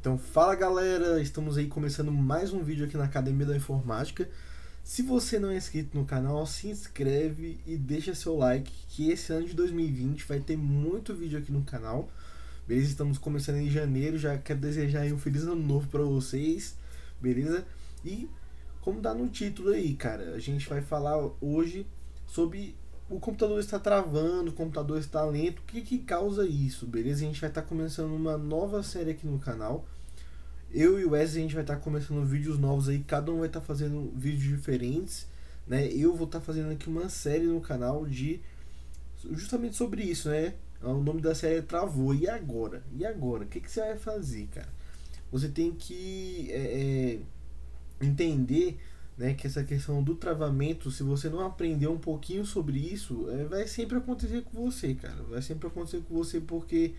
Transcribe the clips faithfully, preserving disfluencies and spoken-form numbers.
Então fala galera, estamos aí começando mais um vídeo aqui na Academia da Informática. Se você não é inscrito no canal, se inscreve e deixa seu like, que esse ano de dois mil e vinte vai ter muito vídeo aqui no canal. Beleza? Estamos começando em janeiro, já quero desejar aí um feliz ano novo para vocês, beleza? E como dá no título aí, cara, a gente vai falar hoje sobre o computador está travando, o computador está lento, o que que causa isso, beleza? A gente vai estar começando uma nova série aqui no canal. Eu e o Wesley, a gente vai estar começando vídeos novos aí, cada um vai estar fazendo vídeos diferentes, né? Eu vou estar fazendo aqui uma série no canal de justamente sobre isso, né? O nome da série é Travou. E agora? E agora? O que que você vai fazer, cara? Você tem que é, é, entender, né, que essa questão do travamento, se você não aprender um pouquinho sobre isso, é, vai sempre acontecer com você, cara. Vai sempre acontecer com você porque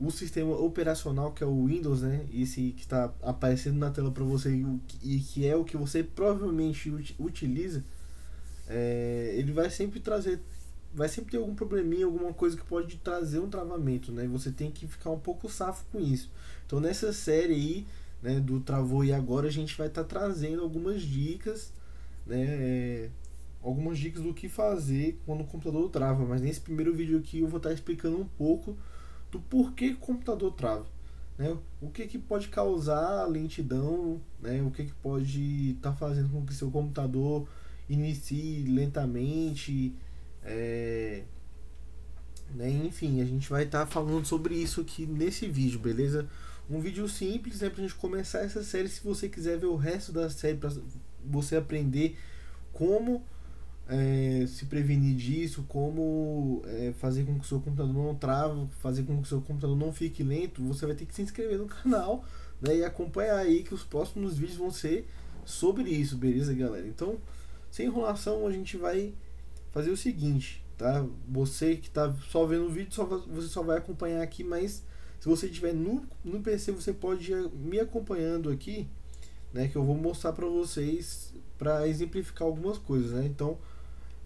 o sistema operacional, que é o Windows, né, esse que está aparecendo na tela para você e que é o que você provavelmente utiliza, é, ele vai sempre trazer, vai sempre ter algum probleminha, alguma coisa que pode trazer um travamento, né? E você tem que ficar um pouco safo com isso. Então nessa série aí, né, do Travou e Agora, a gente vai estar tá trazendo algumas dicas, né, algumas dicas do que fazer quando o computador trava. Mas nesse primeiro vídeo aqui eu vou estar tá explicando um pouco do porquê que o computador trava, né, o que que pode causar lentidão, né, o que que pode estar tá fazendo com que seu computador inicie lentamente, é, né, enfim, a gente vai estar tá falando sobre isso aqui nesse vídeo, beleza? Um vídeo simples, né, pra gente começar essa série. Se você quiser ver o resto da série, para você aprender como é, se prevenir disso, como é, fazer com que o seu computador não trava, fazer com que o seu computador não fique lento, você vai ter que se inscrever no canal, né, e acompanhar aí que os próximos vídeos vão ser sobre isso, beleza, galera? Então, sem enrolação, a gente vai fazer o seguinte, tá? Você que tá só vendo o vídeo, só, você só vai acompanhar aqui, mas se você estiver no, no P C, você pode ir me acompanhando aqui, né, que eu vou mostrar para vocês, para exemplificar algumas coisas, né? Então, o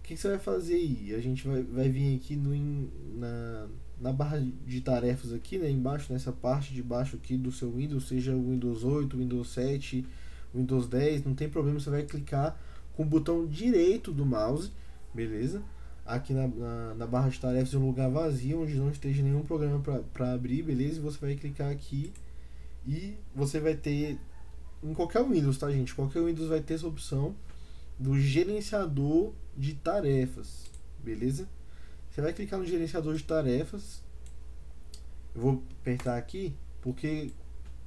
que que você vai fazer aí? A gente vai, vai vir aqui no, na, na barra de tarefas aqui, né, embaixo, nessa parte de baixo aqui do seu Windows, seja o Windows oito, Windows sete, Windows dez, não tem problema, você vai clicar com o botão direito do mouse, beleza? Aqui na, na, na barra de tarefas, um lugar vazio onde não esteja nenhum programa para abrir, beleza? E você vai clicar aqui e você vai ter em qualquer Windows, tá, gente? Qualquer Windows vai ter essa opção do gerenciador de tarefas, beleza? Você vai clicar no gerenciador de tarefas. Eu vou apertar aqui porque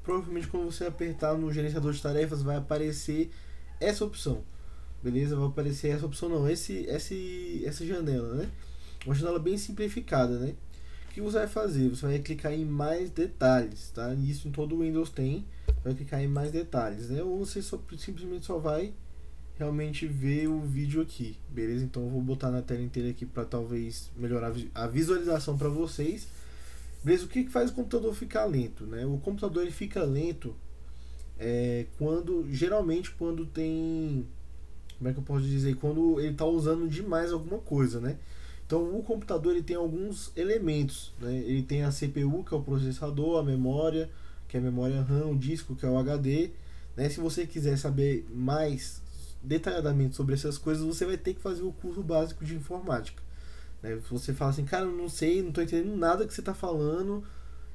provavelmente quando você apertar no gerenciador de tarefas vai aparecer essa opção. Beleza, vai aparecer essa opção, não, esse, esse, essa janela, né? Uma janela bem simplificada, né? O que você vai fazer? Você vai clicar em mais detalhes, tá? Isso em todo o Windows tem. Vai clicar em mais detalhes, né? Ou você só, simplesmente só vai realmente ver o vídeo aqui, beleza? Então eu vou botar na tela inteira aqui para talvez melhorar a visualização para vocês. Beleza? O que que faz o computador ficar lento, né? O computador ele fica lento é, quando, geralmente quando tem... Como é que eu posso dizer? Quando ele está usando demais alguma coisa, né? Então o computador ele tem alguns elementos, né? Ele tem a C P U, que é o processador, a memória, que é a memória RAM, o disco, que é o H D, né? Se você quiser saber mais detalhadamente sobre essas coisas, você vai ter que fazer o curso básico de informática, né? Se você fala assim, cara, eu não sei, não estou entendendo nada que você está falando,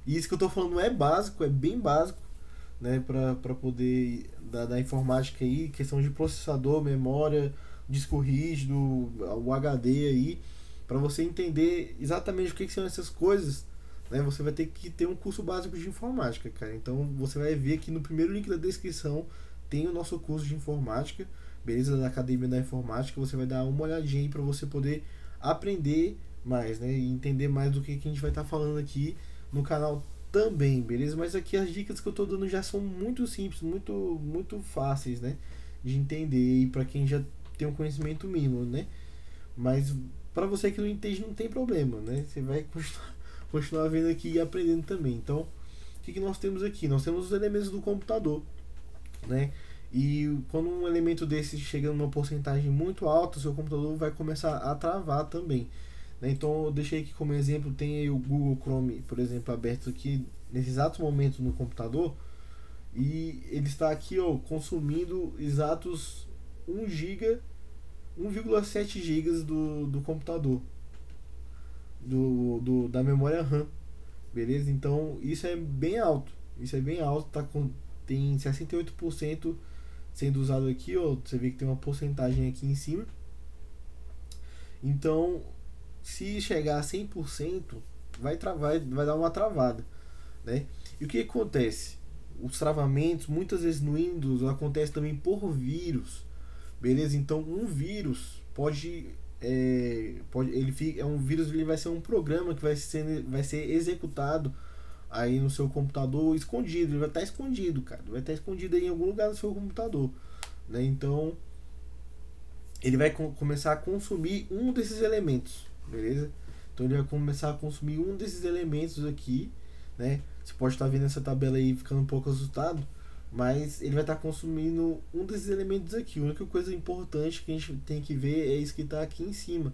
e isso que eu estou falando é básico, é bem básico, né, para poder da, da informática aí, questão de processador, memória, disco rígido, o H D aí, para você entender exatamente o que que são essas coisas, né, você vai ter que ter um curso básico de informática, cara. Então você vai ver que no primeiro link da descrição tem o nosso curso de informática, beleza, da Academia da Informática. Você vai dar uma olhadinha aí para você poder aprender mais, né, e entender mais do que que a gente vai estar tá falando aqui no canal também, beleza? Mas aqui as dicas que eu tô dando já são muito simples, muito muito fáceis, né, de entender, e para quem já tem um conhecimento mínimo, né? Mas para você que não entende, não tem problema, né? Você vai continuar, continuar vendo aqui e aprendendo também. Então, o que que nós temos aqui? Nós temos os elementos do computador, né? E quando um elemento desse chega numa porcentagem muito alta, o seu computador vai começar a travar também. Então eu deixei aqui como exemplo, tem aí o Google Chrome, por exemplo, aberto aqui nesse exato momento no computador, e ele está aqui, ó, consumindo exatos um giga, um vírgula sete gigas do, do computador, do, do, da memória RAM, beleza? Então isso é bem alto, isso é bem alto, tá com, tem sessenta e oito por cento sendo usado aqui, ó, você vê que tem uma porcentagem aqui em cima. Então se chegar a cem por cento vai, travar, vai dar uma travada, né? E o que acontece? Os travamentos muitas vezes no Windows acontece também por vírus, beleza? Então um vírus pode, é, pode ele fica, é um vírus, ele vai ser um programa que vai ser, vai ser executado aí no seu computador escondido, ele vai estar escondido, cara, vai estar escondido aí em algum lugar do seu computador, né? Então ele vai com, começar a consumir um desses elementos, beleza? Então ele vai começar a consumir um desses elementos aqui, né? Você pode estar vendo essa tabela aí ficando um pouco assustado, mas ele vai estar consumindo um desses elementos aqui. A única coisa importante que a gente tem que ver é isso que está aqui em cima,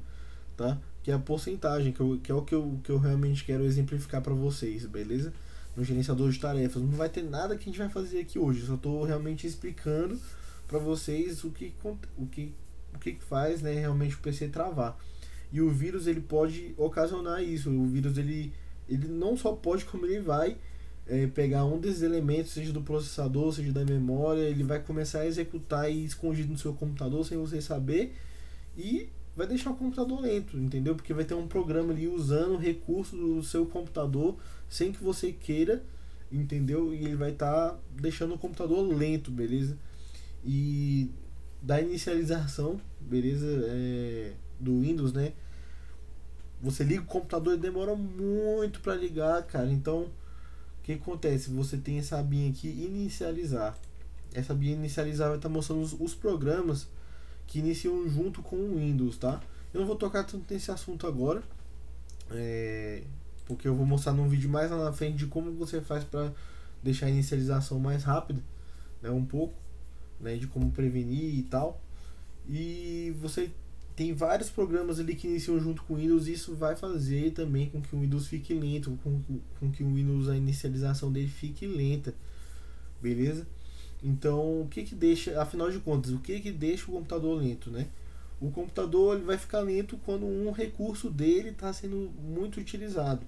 tá? Que é a porcentagem, que, eu, que é o que eu, que eu realmente quero exemplificar para vocês, beleza? No gerenciador de tarefas não vai ter nada que a gente vai fazer aqui hoje, eu só estou realmente explicando para vocês o que, o que, o que faz, né, realmente o P C travar. E o vírus, ele pode ocasionar isso. O vírus, ele... ele não só pode, como ele vai é, pegar um desses elementos, seja do processador, seja da memória, ele vai começar a executar aí escondido no seu computador sem você saber, e vai deixar o computador lento, entendeu? Porque vai ter um programa ali usando o recurso do seu computador sem que você queira, entendeu? E ele vai estar tá deixando o computador lento, beleza? E da inicialização, beleza, é, do Windows, né? Você liga o computador e demora muito para ligar, cara. Então, o que acontece? Você tem essa abinha aqui, inicializar. Essa abinha inicializar vai estar tá mostrando os, os programas que iniciam junto com o Windows, tá? Eu não vou tocar tanto nesse assunto agora, é, porque eu vou mostrar num vídeo mais lá na frente de como você faz para deixar a inicialização mais rápida, né? Um pouco, né? De como prevenir e tal. E você... tem vários programas ali que iniciam junto com o Windows, e isso vai fazer também com que o Windows fique lento, com, com que o Windows, a inicialização dele fique lenta, beleza? Então, o que que deixa, afinal de contas, o que que deixa o computador lento, né? O computador, ele vai ficar lento quando um recurso dele está sendo muito utilizado,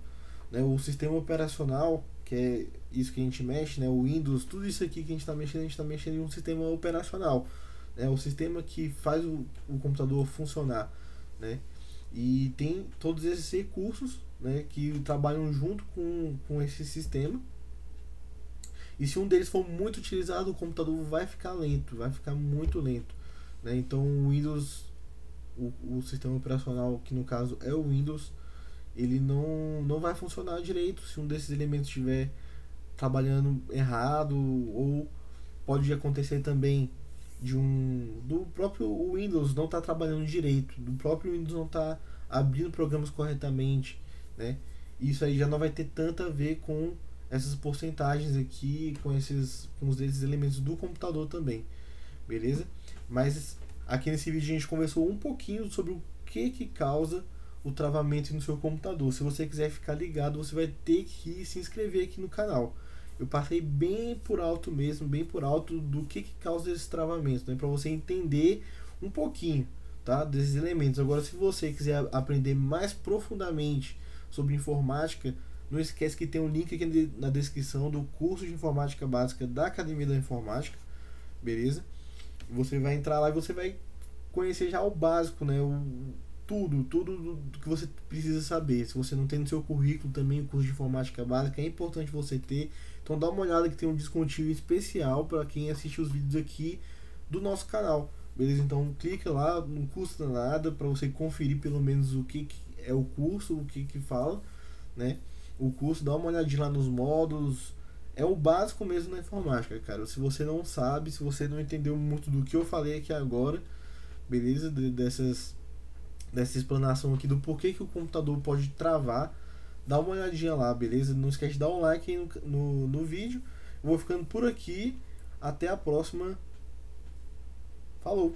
né? O sistema operacional, que é isso que a gente mexe, né? O Windows, tudo isso aqui que a gente está mexendo, a gente está mexendo em um sistema operacional. É o sistema que faz o, o computador funcionar, né? E tem todos esses recursos, né, que trabalham junto com, com esse sistema. E se um deles for muito utilizado, o computador vai ficar lento, vai ficar muito lento, né? Então o Windows, o, o sistema operacional, que no caso é o Windows, ele não, não vai funcionar direito se um desses elementos estiver trabalhando errado. Ou pode acontecer também de um do próprio Windows não tá trabalhando direito, do próprio Windows não tá abrindo programas corretamente, né? Isso aí já não vai ter tanto a ver com essas porcentagens aqui, com esses com esses elementos do computador também, beleza? Mas aqui nesse vídeo a gente conversou um pouquinho sobre o que que causa o travamento no seu computador. Se você quiser ficar ligado, você vai ter que se inscrever aqui no canal. Eu passei bem por alto mesmo, bem por alto do que, que causa esses travamentos, né? Para você entender um pouquinho, tá? Desses elementos. Agora, se você quiser aprender mais profundamente sobre informática, não esquece que tem um link aqui na descrição do curso de informática básica da Academia da Informática, beleza? Você vai entrar lá e você vai conhecer já o básico, né? O, tudo, tudo do que você precisa saber. Se você não tem no seu currículo também o curso de informática básica, é importante você ter. Então dá uma olhada que tem um descontinho especial para quem assiste os vídeos aqui do nosso canal, beleza? Então clica lá, não custa nada, para você conferir pelo menos o que, que é o curso, o que que fala, né? O curso, dá uma olhadinha lá nos módulos, é o básico mesmo na informática, cara. Se você não sabe, se você não entendeu muito do que eu falei aqui agora, beleza? De, dessas, dessa explanação aqui do porquê que o computador pode travar, dá uma olhadinha lá, beleza? Não esquece de dar um like aí no, no, no vídeo. Eu vou ficando por aqui. Até a próxima. Falou!